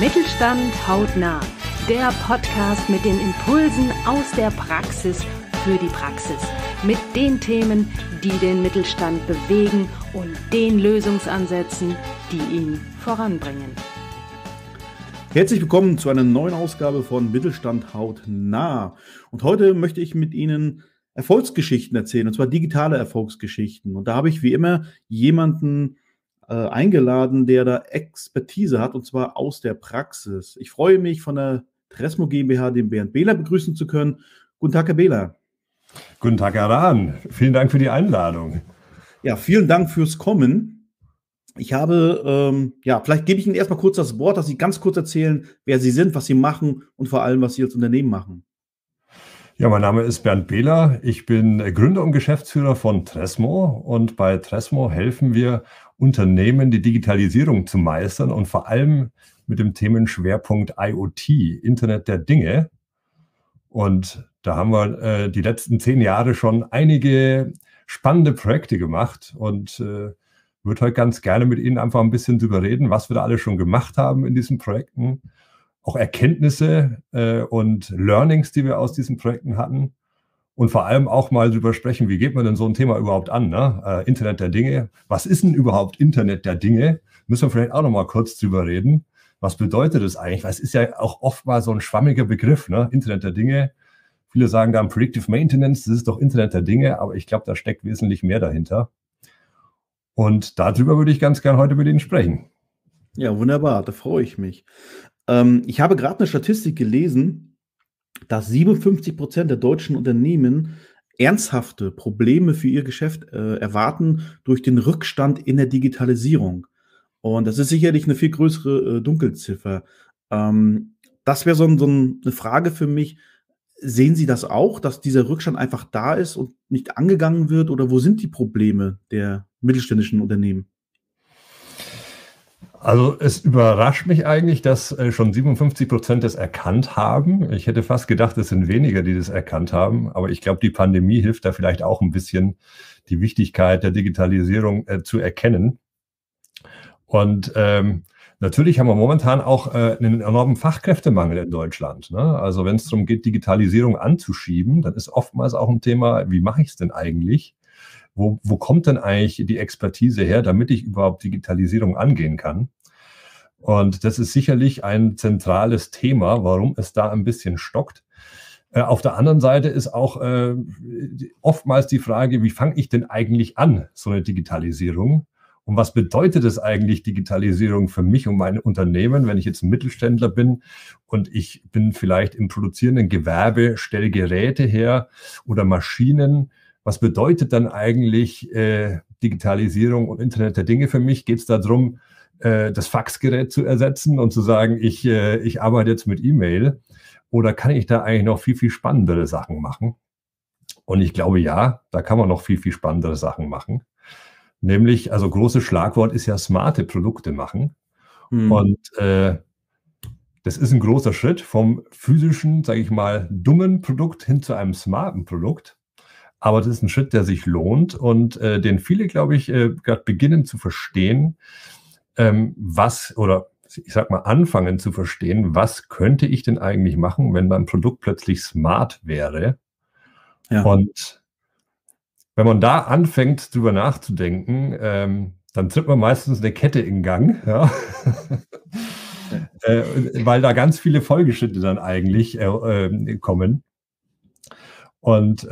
Mittelstand hautnah, der Podcast mit den Impulsen aus der Praxis für die Praxis, mit den Themen, die den Mittelstand bewegen und den Lösungsansätzen, die ihn voranbringen. Herzlich willkommen zu einer neuen Ausgabe von Mittelstand hautnah. Und heute möchte ich mit Ihnen Erfolgsgeschichten erzählen, und zwar digitale Erfolgsgeschichten. Und da habe ich wie immer jemanden eingeladen, der da Expertise hat, und zwar aus der Praxis. Ich freue mich, von der Tresmo GmbH den Bernd Bühler begrüßen zu können. Guten Tag, Herr Bühler. Guten Tag, Herr Rahn. Vielen Dank für die Einladung. Ja, vielen Dank fürs Kommen. Ich habe, vielleicht gebe ich Ihnen erstmal kurz das Wort, dass Sie ganz kurz erzählen, wer Sie sind, was Sie machen und vor allem, was Sie als Unternehmen machen. Ja, mein Name ist Bernd Bühler. Ich bin Gründer und Geschäftsführer von Tresmo, und bei Tresmo helfen wir Unternehmen, die Digitalisierung zu meistern und vor allem mit dem Themenschwerpunkt IoT, Internet der Dinge. Und da haben wir die letzten 10 Jahre schon einige spannende Projekte gemacht und würde heute ganz gerne mit Ihnen einfach ein bisschen drüber reden, was wir da alles schon gemacht haben in diesen Projekten. Auch Erkenntnisse und Learnings, die wir aus diesen Projekten hatten, und vor allem auch mal drüber sprechen, wie geht man denn so ein Thema überhaupt an, ne? Internet der Dinge, was ist denn überhaupt Internet der Dinge? Müssen wir vielleicht auch noch mal kurz drüber reden. Was bedeutet das eigentlich? Weil es ist ja auch oft mal so ein schwammiger Begriff, ne? Internet der Dinge. Viele sagen dann Predictive Maintenance, das ist doch Internet der Dinge, aber ich glaube, da steckt wesentlich mehr dahinter. Und darüber würde ich ganz gerne heute mit Ihnen sprechen. Ja, wunderbar, da freue ich mich. Ich habe gerade eine Statistik gelesen, dass 57% der deutschen Unternehmen ernsthafte Probleme für ihr Geschäft erwarten durch den Rückstand in der Digitalisierung. Und das ist sicherlich eine viel größere Dunkelziffer. Das wäre so eine Frage für mich. Sehen Sie das auch, dass dieser Rückstand einfach da ist und nicht angegangen wird? Oder wo sind die Probleme der mittelständischen Unternehmen? Also es überrascht mich eigentlich, dass schon 57% das erkannt haben. Ich hätte fast gedacht, es sind weniger, die das erkannt haben. Aber ich glaube, die Pandemie hilft da vielleicht auch ein bisschen, die Wichtigkeit der Digitalisierung zu erkennen. Und natürlich haben wir momentan auch einen enormen Fachkräftemangel in Deutschland, ne? Also wenn es darum geht, Digitalisierung anzuschieben, dann ist oftmals auch ein Thema, wie mache ich es denn eigentlich? Wo kommt denn eigentlich die Expertise her, damit ich überhaupt Digitalisierung angehen kann? Und das ist sicherlich ein zentrales Thema, warum es da ein bisschen stockt. Auf der anderen Seite ist auch oftmals die Frage, wie fange ich denn eigentlich an, so eine Digitalisierung? Und was bedeutet es eigentlich, Digitalisierung für mich und mein Unternehmen, wenn ich jetzt ein Mittelständler bin und ich bin vielleicht im produzierenden Gewerbe, stelle Geräte her oder Maschinen? Was bedeutet dann eigentlich Digitalisierung und Internet der Dinge für mich? Geht es darum, das Faxgerät zu ersetzen und zu sagen, ich arbeite jetzt mit E-Mail? Oder kann ich da eigentlich noch viel, viel spannendere Sachen machen? Und ich glaube, ja, da kann man noch viel, viel spannendere Sachen machen. Nämlich, also großes Schlagwort ist ja smarte Produkte machen. Hm. Und das ist ein großer Schritt vom physischen, sage ich mal, dummen Produkt hin zu einem smarten Produkt. Aber das ist ein Schritt, der sich lohnt und den viele, glaube ich, gerade beginnen zu verstehen, anfangen zu verstehen, was könnte ich denn eigentlich machen, wenn mein Produkt plötzlich smart wäre? Ja. Und wenn man da anfängt, drüber nachzudenken, dann tritt man meistens eine Kette in Gang, ja? Weil da ganz viele Folgeschritte dann eigentlich kommen. Und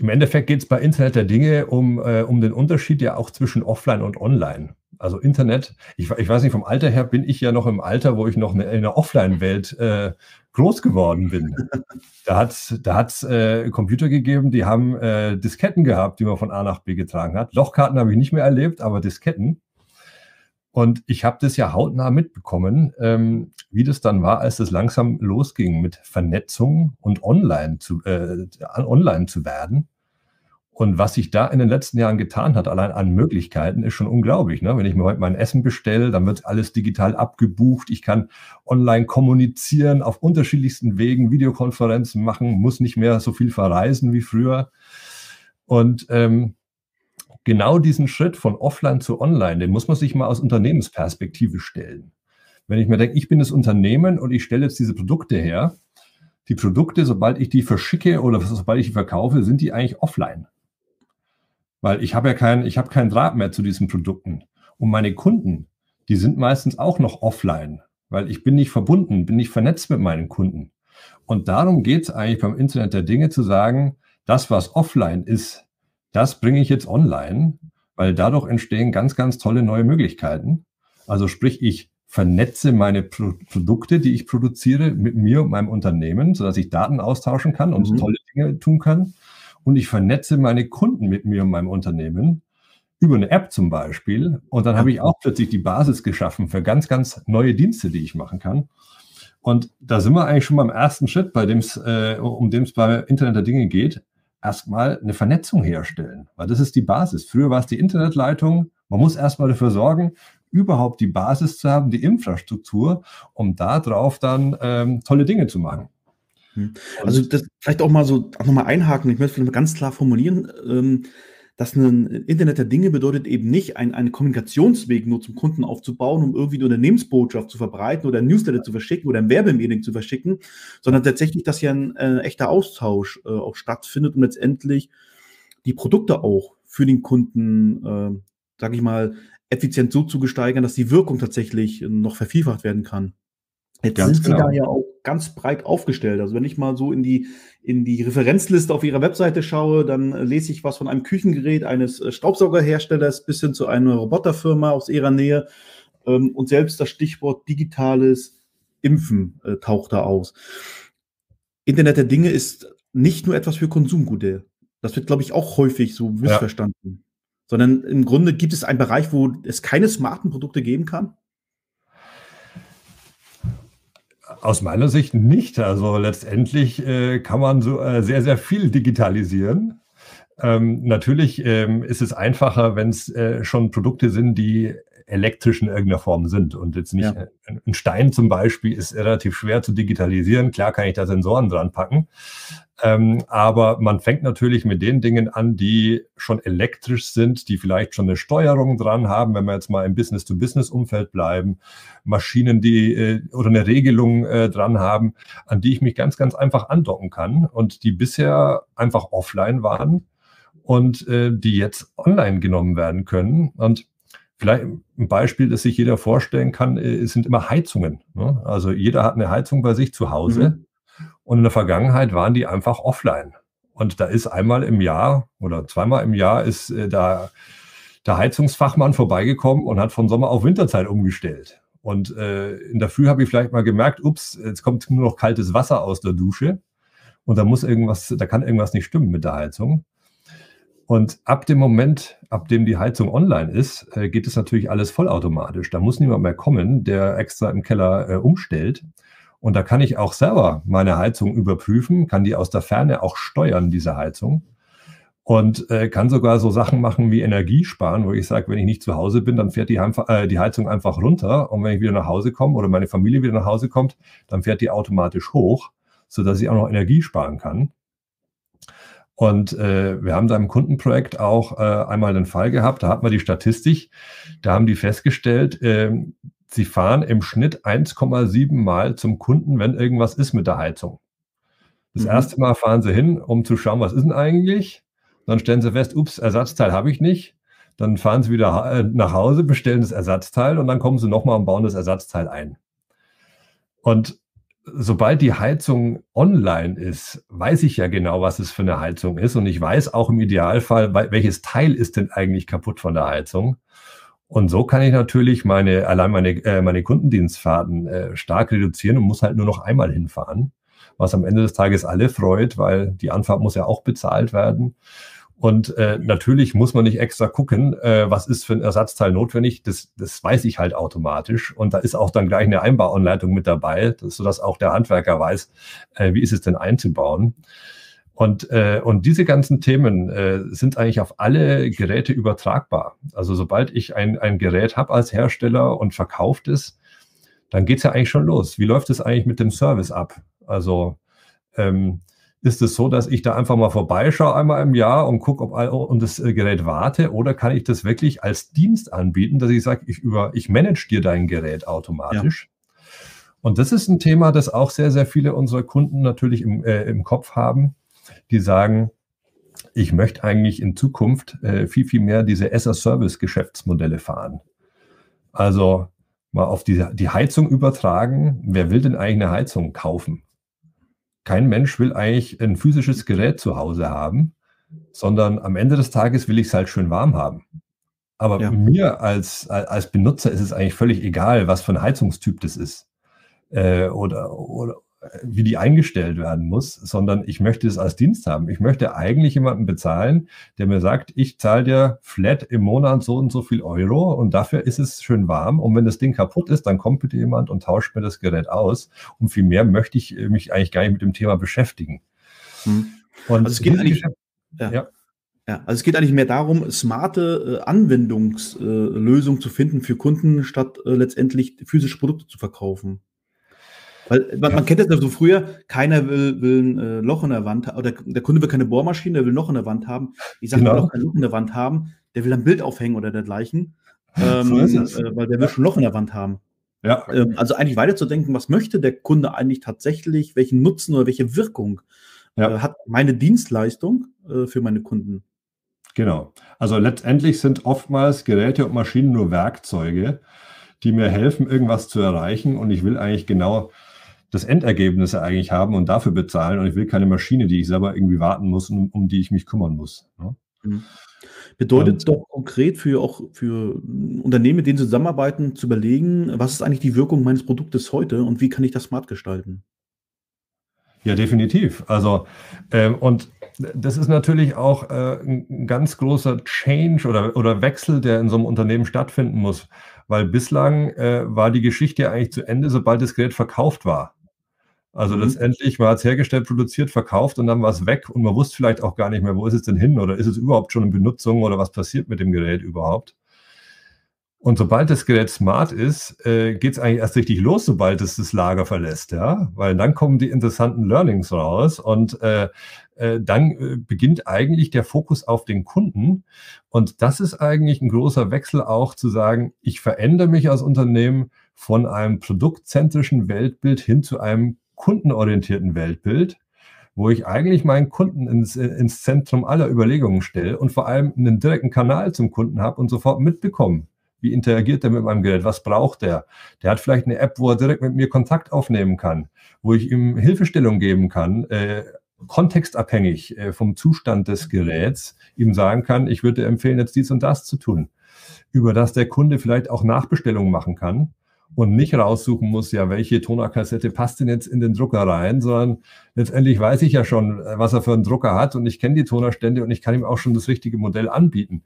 im Endeffekt geht es bei Internet der Dinge um den Unterschied ja auch zwischen Offline und Online. Also Internet, ich weiß nicht, vom Alter her bin ich ja noch im Alter, wo ich noch in einer Offline-Welt groß geworden bin. Da hat's Computer gegeben, die haben Disketten gehabt, die man von A nach B getragen hat. Lochkarten habe ich nicht mehr erlebt, aber Disketten. Und ich habe das ja hautnah mitbekommen, wie das dann war, als das langsam losging mit Vernetzung und online zu werden. Und was sich da in den letzten Jahren getan hat, allein an Möglichkeiten, ist schon unglaublich, ne? Wenn ich mir heute mein Essen bestelle, dann wird alles digital abgebucht. Ich kann online kommunizieren, auf unterschiedlichsten Wegen Videokonferenzen machen, muss nicht mehr so viel verreisen wie früher. Und genau diesen Schritt von offline zu online, den muss man sich mal aus Unternehmensperspektive stellen. Wenn ich mir denke, ich bin das Unternehmen und ich stelle jetzt diese Produkte her, die Produkte, sobald ich die verschicke oder sobald ich die verkaufe, sind die eigentlich offline. Weil ich habe ja keinen Draht mehr zu diesen Produkten. Und meine Kunden, die sind meistens auch noch offline, weil ich bin nicht verbunden, bin nicht vernetzt mit meinen Kunden. Und darum geht es eigentlich beim Internet der Dinge zu sagen, das, was offline ist, das bringe ich jetzt online, weil dadurch entstehen ganz, ganz tolle neue Möglichkeiten. Also sprich, ich vernetze meine Produkte, die ich produziere, mit mir und meinem Unternehmen, sodass ich Daten austauschen kann und tolle Dinge tun kann. Und ich vernetze meine Kunden mit mir und meinem Unternehmen über eine App zum Beispiel. Und dann habe ich auch plötzlich die Basis geschaffen für ganz, ganz neue Dienste, die ich machen kann. Und da sind wir eigentlich schon beim ersten Schritt, um den es bei Internet der Dinge geht, erstmal eine Vernetzung herstellen, weil das ist die Basis. Früher war es die Internetleitung. Man muss erstmal dafür sorgen, überhaupt die Basis zu haben, die Infrastruktur, um darauf dann tolle Dinge zu machen. Also das vielleicht auch mal so nochmal einhaken. Ich möchte vielleicht mal ganz klar formulieren, dass ein Internet der Dinge bedeutet eben nicht, einen Kommunikationsweg nur zum Kunden aufzubauen, um irgendwie eine Unternehmensbotschaft zu verbreiten oder ein Newsletter zu verschicken oder ein Werbemailing zu verschicken, sondern tatsächlich, dass hier ein echter Austausch auch stattfindet und letztendlich die Produkte auch für den Kunden, sage ich mal, effizient so zu gesteigern, dass die Wirkung tatsächlich noch vervielfacht werden kann. Jetzt sind Sie da ja auch ganz breit aufgestellt. Also wenn ich mal so in die Referenzliste auf Ihrer Webseite schaue, dann lese ich was von einem Küchengerät eines Staubsaugerherstellers bis hin zu einer Roboterfirma aus Ihrer Nähe. Und selbst das Stichwort digitales Impfen taucht da aus. Internet der Dinge ist nicht nur etwas für Konsumgüter. Das wird, glaube ich, auch häufig so missverstanden. Ja. Sondern im Grunde gibt es einen Bereich, wo es keine smarten Produkte geben kann? Aus meiner Sicht nicht. Also letztendlich kann man so sehr, sehr viel digitalisieren. Natürlich ist es einfacher, wenn es schon Produkte sind, die elektrisch in irgendeiner Form sind und jetzt nicht ein Stein zum Beispiel ist relativ schwer zu digitalisieren. Klar kann ich da Sensoren dran packen, aber man fängt natürlich mit den Dingen an, die schon elektrisch sind, die vielleicht schon eine Steuerung dran haben, wenn wir jetzt mal im Business-to-Business-Umfeld bleiben, Maschinen, die oder eine Regelung dran haben, an die ich mich ganz, ganz einfach andocken kann und die bisher einfach offline waren und die jetzt online genommen werden können. Und vielleicht ein Beispiel, das sich jeder vorstellen kann, sind immer Heizungen. Ne? Also jeder hat eine Heizung bei sich zu Hause und in der Vergangenheit waren die einfach offline. Und da ist einmal im Jahr oder zweimal im Jahr ist der Heizungsfachmann vorbeigekommen und hat von Sommer auf Winterzeit umgestellt. Und in der Früh habe ich vielleicht mal gemerkt, ups, jetzt kommt nur noch kaltes Wasser aus der Dusche und da kann irgendwas nicht stimmen mit der Heizung. Und ab dem Moment, ab dem die Heizung online ist, geht es natürlich alles vollautomatisch. Da muss niemand mehr kommen, der extra im Keller umstellt. Und da kann ich auch selber meine Heizung überprüfen, kann die aus der Ferne auch steuern, diese Heizung. Und kann sogar so Sachen machen wie Energie sparen, wo ich sage, wenn ich nicht zu Hause bin, dann fährt die Heizung einfach runter. Und wenn ich wieder nach Hause komme oder meine Familie wieder nach Hause kommt, dann fährt die automatisch hoch, sodass ich auch noch Energie sparen kann. Und wir haben da im Kundenprojekt auch einmal den Fall gehabt, da hat man die Statistik, da haben die festgestellt, sie fahren im Schnitt 1,7 Mal zum Kunden, wenn irgendwas ist mit der Heizung. Das erste Mal fahren sie hin, um zu schauen, was ist denn eigentlich? Dann stellen sie fest, ups, Ersatzteil habe ich nicht. Dann fahren sie wieder nach Hause, bestellen das Ersatzteil und dann kommen sie nochmal und bauen das Ersatzteil ein. Und sobald die Heizung online ist, weiß ich ja genau, was es für eine Heizung ist. Und ich weiß auch im Idealfall, welches Teil ist denn eigentlich kaputt von der Heizung. Und so kann ich natürlich meine Kundendienstfahrten stark reduzieren und muss halt nur noch einmal hinfahren, was am Ende des Tages alle freut, weil die Anfahrt muss ja auch bezahlt werden. Und natürlich muss man nicht extra gucken, was ist für ein Ersatzteil notwendig. Das weiß ich halt automatisch. Und da ist auch dann gleich eine Einbauanleitung mit dabei, sodass auch der Handwerker weiß, wie ist es denn einzubauen. Und diese ganzen Themen sind eigentlich auf alle Geräte übertragbar. Also sobald ich ein Gerät habe als Hersteller und verkauft es, dann geht es ja eigentlich schon los. Wie läuft es eigentlich mit dem Service ab? Also ist es so, dass ich da einfach mal vorbeischaue einmal im Jahr und gucke, ob das Gerät warte oder kann ich das wirklich als Dienst anbieten, dass ich sage, ich manage dir dein Gerät automatisch Und das ist ein Thema, das auch sehr, sehr viele unserer Kunden natürlich im Kopf haben, die sagen, ich möchte eigentlich in Zukunft viel, viel mehr diese As-a-Service-Geschäftsmodelle fahren. Also mal auf die Heizung übertragen. Wer will denn eigentlich eine Heizung kaufen? Kein Mensch will eigentlich ein physisches Gerät zu Hause haben, sondern am Ende des Tages will ich es halt schön warm haben. Aber mir als Benutzer ist es eigentlich völlig egal, was für ein Heizungstyp das ist oder wie die eingestellt werden muss, sondern ich möchte es als Dienst haben. Ich möchte eigentlich jemanden bezahlen, der mir sagt, ich zahle dir flat im Monat so und so viel Euro und dafür ist es schön warm. Und wenn das Ding kaputt ist, dann kommt bitte jemand und tauscht mir das Gerät aus. Und viel mehr möchte ich mich eigentlich gar nicht mit dem Thema beschäftigen. Und also es geht eigentlich... Also es geht eigentlich mehr darum, smarte Anwendungslösungen zu finden für Kunden, statt letztendlich physische Produkte zu verkaufen. Weil man kennt das ja so früher, keiner will ein Loch in der Wand haben, oder der Kunde will keine Bohrmaschine, der will ein Loch in der Wand haben. Ich sage, will auch kein Loch in der Wand haben, der will ein Bild aufhängen oder dergleichen, weil der will schon ein Loch in der Wand haben. Ja. Also eigentlich weiterzudenken, was möchte der Kunde eigentlich tatsächlich, welchen Nutzen oder welche Wirkung hat meine Dienstleistung für meine Kunden. Genau. Also letztendlich sind oftmals Geräte und Maschinen nur Werkzeuge, die mir helfen, irgendwas zu erreichen. Und ich will eigentlich genau das Endergebnis eigentlich haben und dafür bezahlen. Und ich will keine Maschine, die ich selber irgendwie warten muss, um die ich mich kümmern muss. Ne? Mhm. Bedeutet doch konkret für Unternehmen, mit denen sie zusammenarbeiten, zu überlegen, was ist eigentlich die Wirkung meines Produktes heute und wie kann ich das smart gestalten? Ja, definitiv. Also und das ist natürlich auch ein ganz großer Change oder Wechsel, der in so einem Unternehmen stattfinden muss, weil bislang war die Geschichte eigentlich zu Ende, sobald das Gerät verkauft war. Also letztendlich, man hat es hergestellt, produziert, verkauft und dann war es weg und man wusste vielleicht auch gar nicht mehr, wo ist es denn hin oder ist es überhaupt schon in Benutzung oder was passiert mit dem Gerät überhaupt. Und sobald das Gerät smart ist, geht es eigentlich erst richtig los, sobald es das Lager verlässt, ja, weil dann kommen die interessanten Learnings raus und dann beginnt eigentlich der Fokus auf den Kunden. Und das ist eigentlich ein großer Wechsel auch zu sagen, ich verändere mich als Unternehmen von einem produktzentrischen Weltbild hin zu einem kundenorientierten Weltbild, wo ich eigentlich meinen Kunden ins Zentrum aller Überlegungen stelle und vor allem einen direkten Kanal zum Kunden habe und sofort mitbekomme. Wie interagiert der mit meinem Gerät? Was braucht der? Der hat vielleicht eine App, wo er direkt mit mir Kontakt aufnehmen kann, wo ich ihm Hilfestellung geben kann, kontextabhängig vom Zustand des Geräts ihm sagen kann, ich würde empfehlen, jetzt dies und das zu tun, über das der Kunde vielleicht auch Nachbestellungen machen kann und nicht raussuchen muss, ja, welche Tonerkassette passt denn jetzt in den Drucker rein, sondern letztendlich weiß ich ja schon, was er für einen Drucker hat und ich kenne die Tonerstände und ich kann ihm auch schon das richtige Modell anbieten.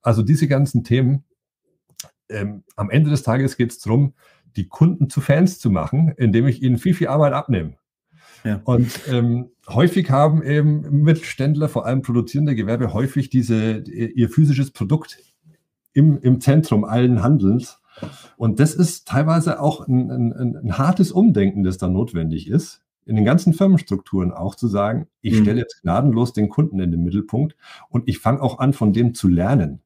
Also diese ganzen Themen, am Ende des Tages geht es darum, die Kunden zu Fans zu machen, indem ich ihnen viel, viel Arbeit abnehme. Ja. Und häufig haben eben Mittelständler, vor allem produzierende Gewerbe, häufig ihr physisches Produkt im Zentrum allen Handelns. Und das ist teilweise auch ein hartes Umdenken, das da notwendig ist, in den ganzen Firmenstrukturen auch zu sagen, ich stelle jetzt gnadenlos den Kunden in den Mittelpunkt und ich fange auch an, von dem zu lernen.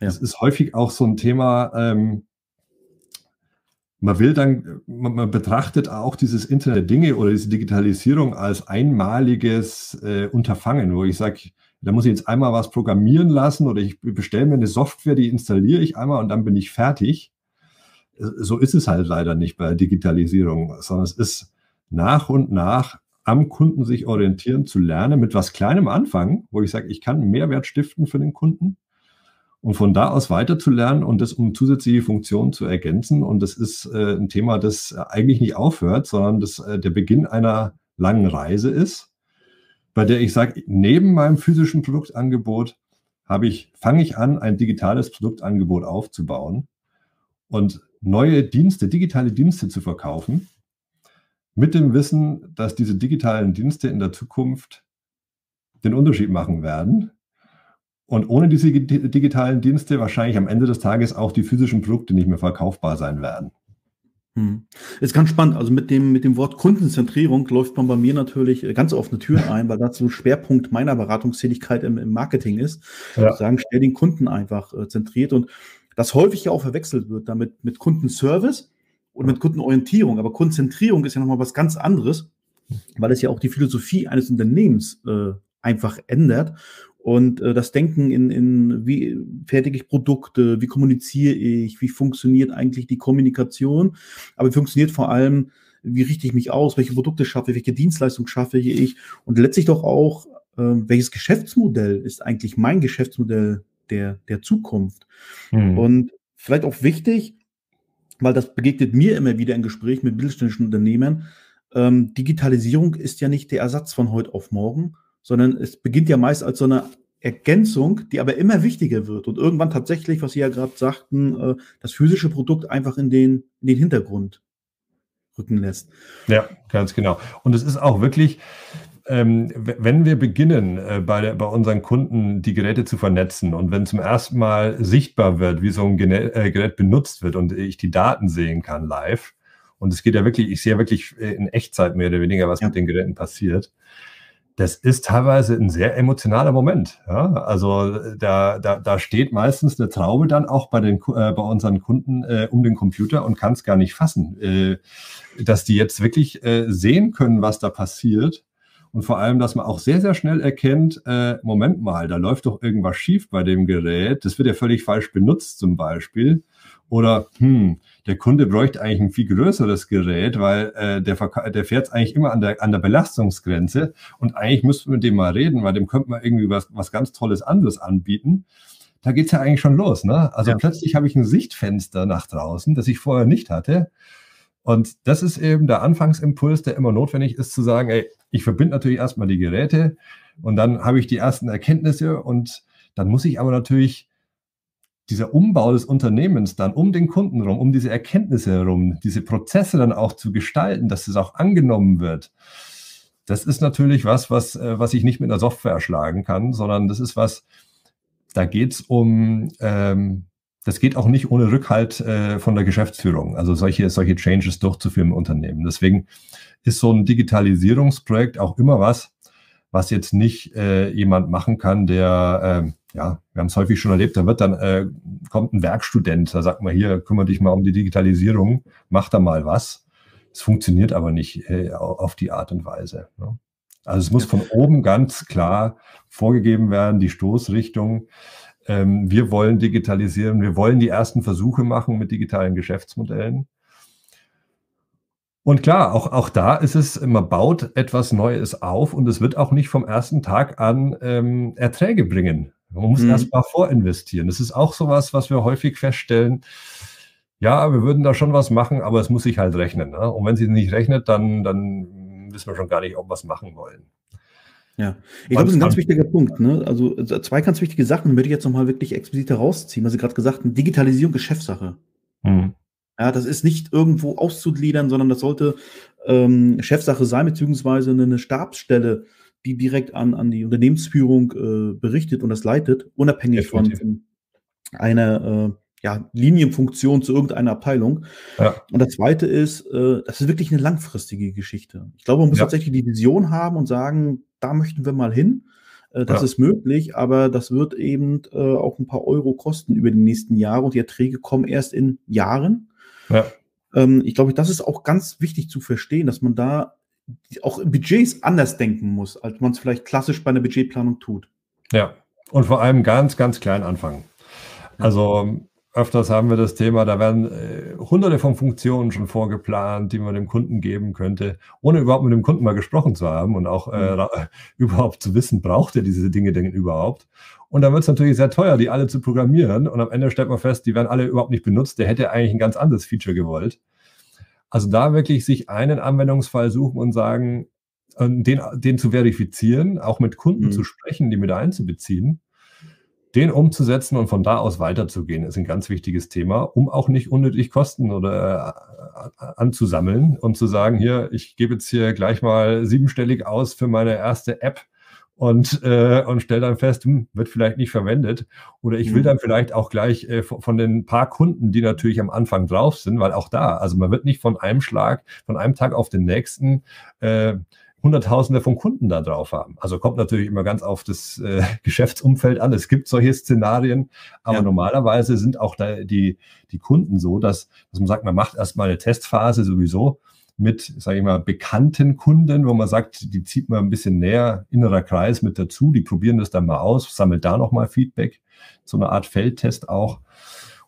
Das ist häufig auch so ein Thema, man betrachtet auch dieses Internet der Dinge oder diese Digitalisierung als einmaliges Unterfangen, wo ich sage, da muss ich jetzt einmal was programmieren lassen oder ich bestelle mir eine Software, die installiere ich einmal und dann bin ich fertig. So ist es halt leider nicht bei Digitalisierung, sondern es ist nach und nach am Kunden sich orientieren zu lernen, mit was Kleinem anfangen, wo ich sage, ich kann Mehrwert stiften für den Kunden. Und von da aus weiterzulernen und das um zusätzliche Funktionen zu ergänzen. Und das ist ein Thema, das eigentlich nicht aufhört, sondern das der Beginn einer langen Reise ist, bei der ich sage, neben meinem physischen Produktangebot fange ich an, ein digitales Produktangebot aufzubauen und neue Dienste, digitale Dienste zu verkaufen, mit dem Wissen, dass diese digitalen Dienste in der Zukunft den Unterschied machen werden. Und ohne diese digitalen Dienste wahrscheinlich am Ende des Tages auch die physischen Produkte nicht mehr verkaufbar sein werden. Ist ganz spannend. Also mit dem Wort Kundenzentrierung läuft man bei mir natürlich ganz offene Türen ein, weil das so ein Schwerpunkt meiner Beratungstätigkeit im Marketing ist. Ja. Ich sage, stell den Kunden einfach zentriert. Und das häufig ja auch verwechselt wird damit mit Kundenservice und mit Kundenorientierung. Aber Konzentrierung ist ja nochmal was ganz anderes, weil es ja auch die Philosophie eines Unternehmens einfach ändert. Und das Denken in wie fertige ich Produkte, wie kommuniziere ich, wie funktioniert eigentlich die Kommunikation, aber wie funktioniert vor allem, wie richte ich mich aus, welche Produkte schaffe ich, welche Dienstleistung schaffe ich und letztlich doch auch, welches Geschäftsmodell ist eigentlich mein Geschäftsmodell der Zukunft. Mhm. Und vielleicht auch wichtig, weil das begegnet mir immer wieder in Gesprächen mit mittelständischen Unternehmern, Digitalisierung ist ja nicht der Ersatz von heute auf morgen, sondern es beginnt ja meist als so eine Ergänzung, die aber immer wichtiger wird und irgendwann tatsächlich, was Sie ja gerade sagten, das physische Produkt einfach in den Hintergrund rücken lässt. Ja, ganz genau. Und es ist auch wirklich, wenn wir beginnen, bei unseren Kunden die Geräte zu vernetzen und wenn zum ersten Mal sichtbar wird, wie so ein Gerät benutzt wird und ich die Daten sehen kann live und es geht ja wirklich, ich sehe wirklich in Echtzeit mehr oder weniger, was mit den Geräten passiert. Das ist teilweise ein sehr emotionaler Moment. Ja? Also da steht meistens eine Traube dann auch bei unseren Kunden um den Computer und kann es gar nicht fassen, dass die jetzt wirklich sehen können, was da passiert. Und vor allem, dass man auch sehr, sehr schnell erkennt, Moment mal, da läuft doch irgendwas schief bei dem Gerät. Das wird ja völlig falsch benutzt zum Beispiel. Oder, der Kunde bräuchte eigentlich ein viel größeres Gerät, weil der fährt eigentlich immer an der Belastungsgrenze und eigentlich müsste man mit dem mal reden, weil dem könnte man irgendwie was ganz Tolles anderes anbieten. Da geht es ja eigentlich schon los, ne? Also plötzlich habe ich ein Sichtfenster nach draußen, das ich vorher nicht hatte. Und das ist eben der Anfangsimpuls, der immer notwendig ist, zu sagen, ey, ich verbinde natürlich erstmal die Geräte und dann habe ich die ersten Erkenntnisse und dann muss ich aber natürlich dieser Umbau des Unternehmens dann um den Kunden rum, um diese Erkenntnisse herum, diese Prozesse dann auch zu gestalten, dass es auch angenommen wird, das ist natürlich was ich nicht mit einer Software erschlagen kann, sondern das ist was, da geht es um, das geht auch nicht ohne Rückhalt von der Geschäftsführung, also solche Changes durchzuführen im Unternehmen. Deswegen ist so ein Digitalisierungsprojekt auch immer was jetzt nicht jemand machen kann, der... Ja, wir haben es häufig schon erlebt, da kommt ein Werkstudent, da sagt man hier, kümmere dich mal um die Digitalisierung, mach da mal was. Es funktioniert aber nicht auf die Art und Weise. Ne? Also es muss von oben ganz klar vorgegeben werden, die Stoßrichtung. Wir wollen digitalisieren, wir wollen die ersten Versuche machen mit digitalen Geschäftsmodellen. Und klar, auch da ist es, man baut etwas Neues auf und es wird auch nicht vom ersten Tag an Erträge bringen. Man muss erst mal vorinvestieren. Das ist auch sowas, was wir häufig feststellen. Ja, wir würden da schon was machen, aber es muss sich halt rechnen. Ne? Und wenn es sich nicht rechnet, dann wissen wir schon gar nicht, ob wir es machen wollen. Ja, ich glaube, das ist ein ganz wichtiger Punkt. Ne? Also zwei ganz wichtige Sachen würde ich jetzt nochmal wirklich explizit herausziehen. Was Sie gerade gesagt haben, Digitalisierung, Geschäftssache. Mhm. Ja, das ist nicht irgendwo auszugliedern, sondern das sollte Chefsache sein, beziehungsweise eine Stabsstelle, die direkt an die Unternehmensführung berichtet und das leitet, unabhängig von einer Linienfunktion zu irgendeiner Abteilung. Ja. Und das Zweite ist, das ist wirklich eine langfristige Geschichte. Ich glaube, man muss tatsächlich die Vision haben und sagen, da möchten wir mal hin. Das ist möglich, aber das wird eben auch ein paar Euro kosten über die nächsten Jahre und die Erträge kommen erst in Jahren. Ja. Ich glaube, das ist auch ganz wichtig zu verstehen, dass man da auch in Budgets anders denken muss, als man es vielleicht klassisch bei einer Budgetplanung tut. Ja, und vor allem ganz, ganz klein anfangen. Also öfters haben wir das Thema, da werden hunderte von Funktionen schon vorgeplant, die man dem Kunden geben könnte, ohne überhaupt mit dem Kunden mal gesprochen zu haben und auch überhaupt zu wissen, braucht er diese Dinge denn überhaupt? Und dann wird es natürlich sehr teuer, die alle zu programmieren und am Ende stellt man fest, die werden alle überhaupt nicht benutzt, der hätte eigentlich ein ganz anderes Feature gewollt. Also da wirklich sich einen Anwendungsfall suchen und sagen, den zu verifizieren, auch mit Kunden zu sprechen, die mit einzubeziehen, den umzusetzen und von da aus weiterzugehen, ist ein ganz wichtiges Thema, um auch nicht unnötig Kosten oder anzusammeln und zu sagen, hier, ich gebe jetzt hier gleich mal 7-stellig aus für meine erste App und stelle dann fest, wird vielleicht nicht verwendet oder ich will dann vielleicht auch gleich von den paar Kunden, die natürlich am Anfang drauf sind, weil auch da, also man wird nicht von einem Tag auf den nächsten Hunderttausende von Kunden da drauf haben. Also kommt natürlich immer ganz auf das Geschäftsumfeld an. Es gibt solche Szenarien, aber normalerweise sind auch da die Kunden so, dass man sagt, man macht erstmal eine Testphase sowieso mit, sage ich mal, bekannten Kunden, wo man sagt, die zieht man ein bisschen näher, innerer Kreis mit dazu, die probieren das dann mal aus, sammelt da nochmal Feedback, so eine Art Feldtest auch.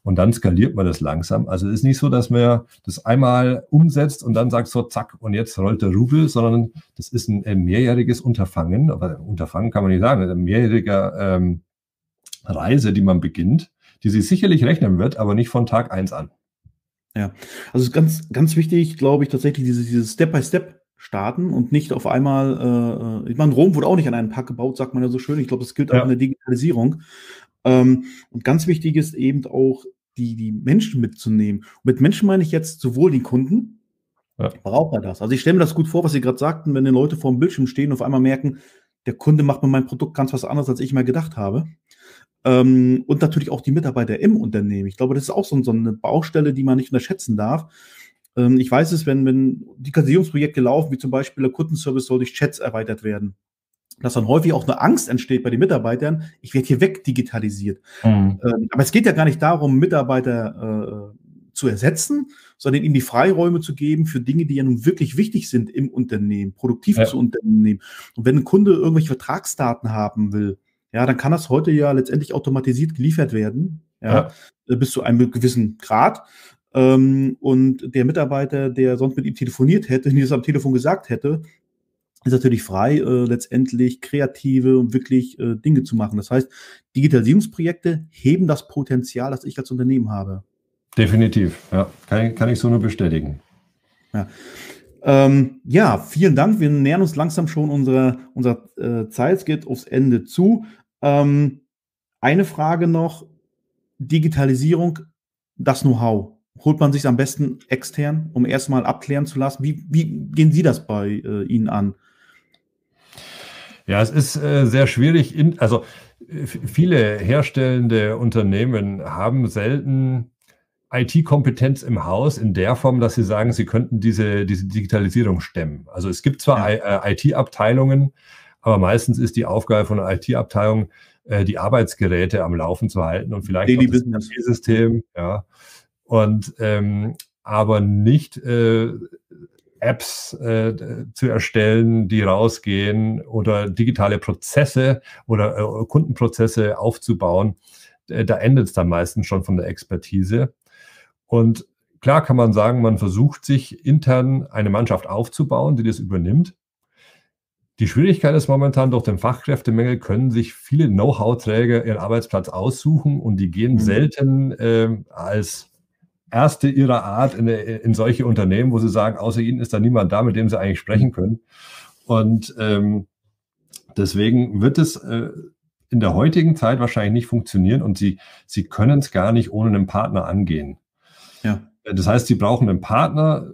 Und dann skaliert man das langsam. Also es ist nicht so, dass man das einmal umsetzt und dann sagt so, zack, und jetzt rollt der Rubel, sondern das ist ein mehrjähriges Unterfangen. Aber Unterfangen kann man nicht sagen, eine mehrjährige Reise, die man beginnt, die sich sicherlich rechnen wird, aber nicht von Tag 1 an. Ja, also es ist ganz, ganz wichtig, glaube ich, tatsächlich dieses Step-by-Step starten und nicht auf einmal, ich meine, Rom wurde auch nicht an einem Tag gebaut, sagt man ja so schön. Ich glaube, das gilt auch in der Digitalisierung. Und ganz wichtig ist eben auch, die Menschen mitzunehmen. Und mit Menschen meine ich jetzt sowohl den Kunden, braucht er das. Also ich stelle mir das gut vor, was Sie gerade sagten, wenn die Leute vor dem Bildschirm stehen und auf einmal merken, der Kunde macht mit meinem Produkt ganz was anderes, als ich mal gedacht habe. Und natürlich auch die Mitarbeiter im Unternehmen. Ich glaube, das ist auch so eine Baustelle, die man nicht unterschätzen darf. Ich weiß es, wenn Digitalisierungsprojekte laufen, wie zum Beispiel der Kundenservice soll durch Chats erweitert werden, dass dann häufig auch eine Angst entsteht bei den Mitarbeitern, ich werde hier wegdigitalisiert. Mhm. Aber es geht ja gar nicht darum, Mitarbeiter zu ersetzen, sondern ihnen die Freiräume zu geben für Dinge, die ja nun wirklich wichtig sind im Unternehmen, produktiv zu unternehmen. Und wenn ein Kunde irgendwelche Vertragsdaten haben will, dann kann das heute ja letztendlich automatisiert geliefert werden, bis zu einem gewissen Grad. Und der Mitarbeiter, der sonst mit ihm telefoniert hätte, wenn er das am Telefon gesagt hätte, ist natürlich frei, letztendlich kreative und wirklich Dinge zu machen. Das heißt, Digitalisierungsprojekte heben das Potenzial, das ich als Unternehmen habe. Definitiv, kann ich so nur bestätigen. Vielen Dank. Wir nähern uns langsam schon unserer Zeit. Es geht aufs Ende zu. Eine Frage noch, Digitalisierung, das Know-how. Holt man sich am besten extern, um erstmal abklären zu lassen? Wie gehen Sie das bei Ihnen an? Ja, es ist sehr schwierig. Viele herstellende Unternehmen haben selten IT-Kompetenz im Haus in der Form, dass sie sagen, sie könnten diese Digitalisierung stemmen. Also es gibt zwar IT-Abteilungen, aber meistens ist die Aufgabe von einer IT-Abteilung, die Arbeitsgeräte am Laufen zu halten und vielleicht auch das ERP-System, aber nicht Apps zu erstellen, die rausgehen oder digitale Prozesse oder Kundenprozesse aufzubauen. Da endet es dann meistens schon von der Expertise. Und klar kann man sagen, man versucht sich intern eine Mannschaft aufzubauen, die das übernimmt. Die Schwierigkeit ist momentan, durch den Fachkräftemangel können sich viele Know-how-Träger ihren Arbeitsplatz aussuchen und die gehen selten als Erste ihrer Art in solche Unternehmen, wo sie sagen, außer ihnen ist da niemand da, mit dem sie eigentlich sprechen können. Und deswegen wird es in der heutigen Zeit wahrscheinlich nicht funktionieren und sie können es gar nicht ohne einen Partner angehen. Ja. Das heißt, sie brauchen einen Partner.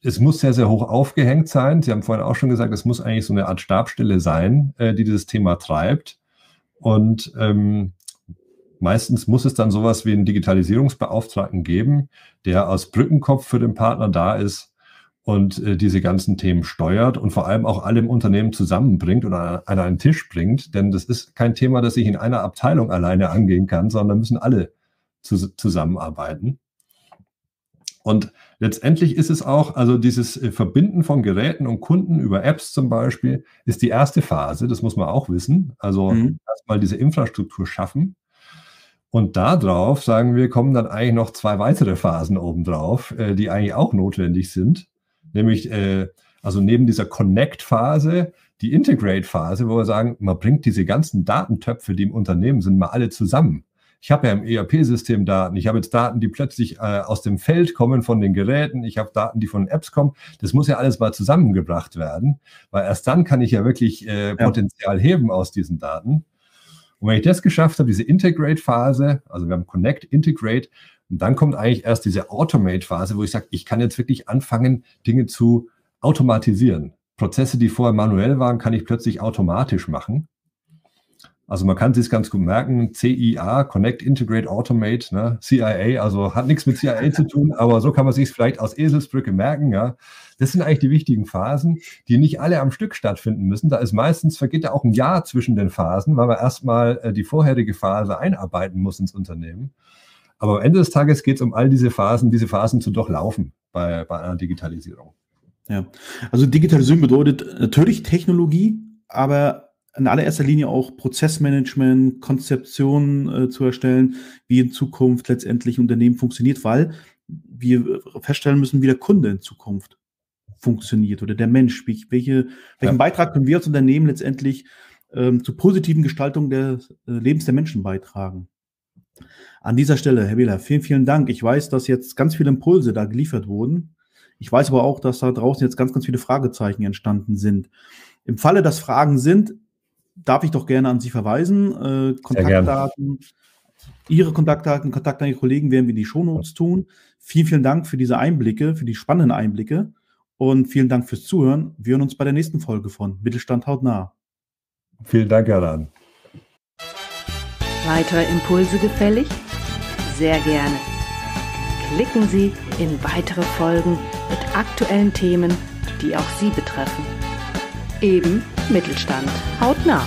Es muss sehr, sehr hoch aufgehängt sein. Sie haben vorhin auch schon gesagt, es muss eigentlich so eine Art Stabsstelle sein, die dieses Thema treibt. Und meistens muss es dann sowas wie einen Digitalisierungsbeauftragten geben, der als Brückenkopf für den Partner da ist und diese ganzen Themen steuert und vor allem auch alle im Unternehmen zusammenbringt oder an einen Tisch bringt. Denn das ist kein Thema, das ich in einer Abteilung alleine angehen kann, sondern müssen alle zusammenarbeiten. Und letztendlich ist es auch, also dieses Verbinden von Geräten und Kunden über Apps zum Beispiel, ist die erste Phase, das muss man auch wissen. Also erstmal diese Infrastruktur schaffen. Und darauf, sagen wir, kommen dann eigentlich noch zwei weitere Phasen obendrauf, die eigentlich auch notwendig sind. Nämlich, also neben dieser Connect-Phase, die Integrate-Phase, wo wir sagen, man bringt diese ganzen Datentöpfe, die im Unternehmen sind, mal alle zusammen. Ich habe ja im ERP-System Daten, ich habe jetzt Daten, die plötzlich aus dem Feld kommen von den Geräten, ich habe Daten, die von Apps kommen. Das muss ja alles mal zusammengebracht werden, weil erst dann kann ich ja wirklich Potenzial heben aus diesen Daten. Und wenn ich das geschafft habe, diese Integrate-Phase, also wir haben Connect, Integrate, und dann kommt eigentlich erst diese Automate-Phase, wo ich sage, ich kann jetzt wirklich anfangen, Dinge zu automatisieren. Prozesse, die vorher manuell waren, kann ich plötzlich automatisch machen. Also man kann sich ganz gut merken, CIA, Connect, Integrate, Automate, ne? CIA, also hat nichts mit CIA zu tun, aber so kann man sich vielleicht aus Eselsbrücke merken. Ja? Das sind eigentlich die wichtigen Phasen, die nicht alle am Stück stattfinden müssen. Da ist meistens, vergeht da auch ein Jahr zwischen den Phasen, weil man erstmal die vorherige Phase einarbeiten muss ins Unternehmen. Aber am Ende des Tages geht es um all diese Phasen zu durchlaufen bei einer Digitalisierung. Ja, also Digitalisierung bedeutet natürlich Technologie, aber in allererster Linie auch Prozessmanagement, Konzeptionen zu erstellen, wie in Zukunft letztendlich ein Unternehmen funktioniert, weil wir feststellen müssen, wie der Kunde in Zukunft funktioniert oder der Mensch. Welchen Beitrag können wir als Unternehmen letztendlich zur positiven Gestaltung des Lebens der Menschen beitragen? An dieser Stelle, Herr Bühler, vielen, vielen Dank. Ich weiß, dass jetzt ganz viele Impulse da geliefert wurden. Ich weiß aber auch, dass da draußen jetzt ganz, ganz viele Fragezeichen entstanden sind. Im Falle, dass Fragen sind, darf ich doch gerne an Sie verweisen. Kontaktdaten, Ihre Kontaktdaten, Kontaktdaten Ihrer Kollegen werden wir in die Shownotes tun. Vielen, vielen Dank für diese Einblicke, für die spannenden Einblicke und vielen Dank fürs Zuhören. Wir hören uns bei der nächsten Folge von Mittelstand hautnah. Vielen Dank, Herr Rahn. Weitere Impulse gefällig? Sehr gerne. Klicken Sie in weitere Folgen mit aktuellen Themen, die auch Sie betreffen. Eben Mittelstand hautnah.